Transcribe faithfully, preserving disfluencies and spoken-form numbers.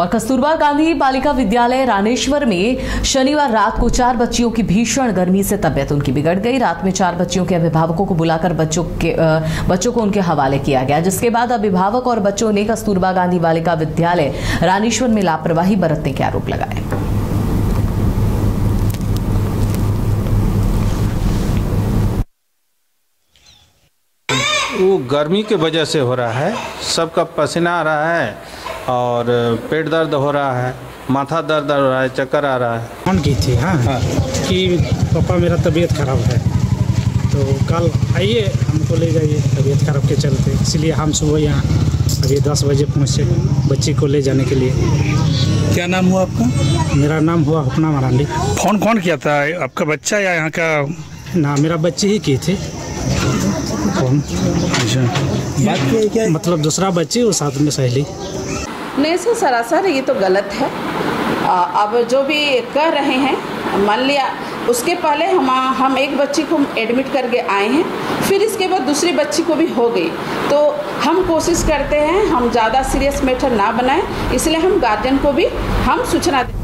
और कस्तूरबा गांधी बालिका विद्यालय रानेश्वर में शनिवार रात को चार बच्चियों की भीषण गर्मी से तबीयत उनकी बिगड़ गई। रात में चार बच्चियों के अभिभावकों को बुलाकर बच्चों के बच्चों को उनके हवाले किया गया, जिसके बाद अभिभावक और बच्चों ने कस्तूरबा गांधी बालिका विद्यालय रानेश्वर में लापरवाही बरतने के आरोप लगाए। वो गर्मी के वजह से हो रहा है, सबका पसीना आ रहा है और पेट दर्द हो रहा है, माथा दर्द हो रहा है, चक्कर आ रहा है। फोन की थी हाँ, हाँ। कि पापा मेरा तबीयत ख़राब है, तो कल आइए हमको ले जाइए, तबीयत ख़राब के चलते इसलिए हम सुबह यहाँ अभी दस बजे पहुँचे बच्ची को ले जाने के लिए। क्या नाम हुआ आपका? मेरा नाम हुआ अपना मरांडी। फ़ोन कौन किया था, आपका बच्चा या यहाँ का? ना, मेरा बच्ची ही की थी। बात क्या है क्या? मतलब दूसरा बच्ची और साथ में सहेली। नहीं, इसमें सरासर ये तो गलत है। अब जो भी कर रहे हैं, मान लिया उसके पहले हम हम एक बच्ची को एडमिट करके आए हैं, फिर इसके बाद दूसरी बच्ची को भी हो गई, तो हम कोशिश करते हैं हम ज़्यादा सीरियस मैटर ना बनाएं, इसलिए हम गार्जियन को भी हम सूचना दें।